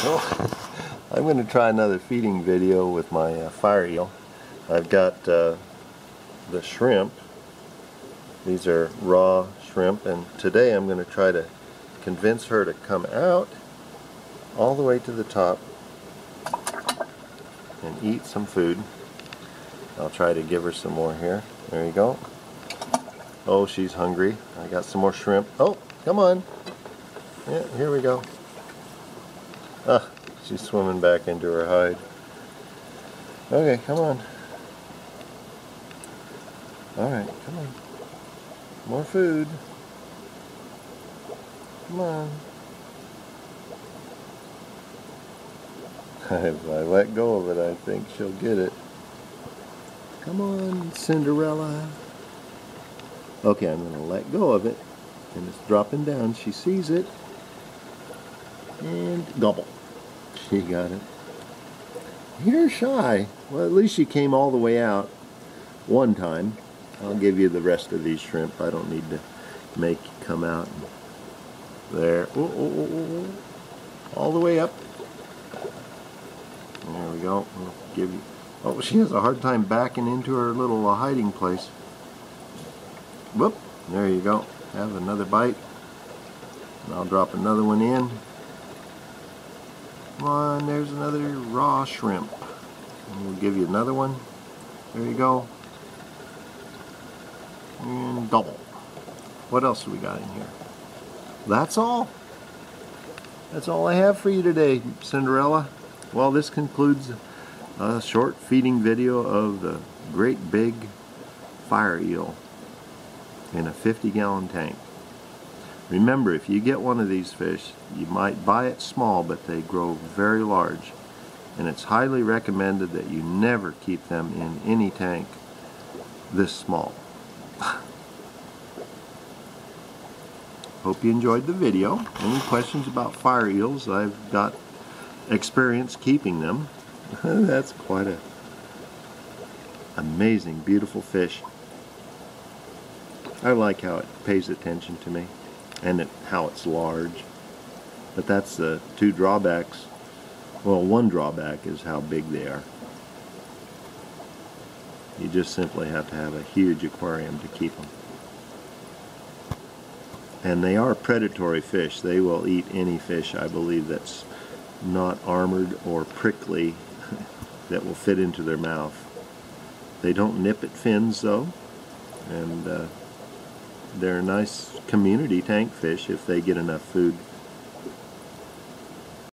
Oh, I'm going to try another feeding video with my fire eel. I've got the shrimp. These are raw shrimp, and today I'm going to try to convince her to come out all the way to the top and eat some food. I'll try to give her some more here. There you go. Oh, she's hungry. I got some more shrimp. Oh, come on. Yeah, here we go. Ah, she's swimming back into her hide. Okay, come on. Alright, come on. More food. Come on. If I let go of it, I think she'll get it. Come on, Cinderella. Okay, I'm going to let go of it. And it's dropping down. She sees it. And gobble. She got it. You're shy. Well, at least she came all the way out one time. I'll give you the rest of these shrimp. I don't need to make you come out. There. Ooh, ooh, ooh, ooh. All the way up. There we go. I'll give you. Oh, she has a hard time backing into her little hiding place. Whoop. There you go. Have another bite. And I'll drop another one in. Come on, there's another raw shrimp. And we'll give you another one. There you go. And double. What else do we got in here? That's all. That's all I have for you today, Cinderella. Well, this concludes a short feeding video of the great big fire eel in a 50-gallon tank. Remember, if you get one of these fish, you might buy it small, but they grow very large, and it's highly recommended that you never keep them in any tank this small. Hope you enjoyed the video. Any questions about fire eels? I've got experience keeping them. That's quite an amazing, beautiful fish. I like how it pays attention to me and how it's large. But that's the two drawbacks. Well, one drawback is how big they are. You just simply have to have a huge aquarium to keep them. And they are predatory fish. They will eat any fish, I believe, that's not armored or prickly that will fit into their mouth. They don't nip at fins, though. And they're a nice community tank fish if they get enough food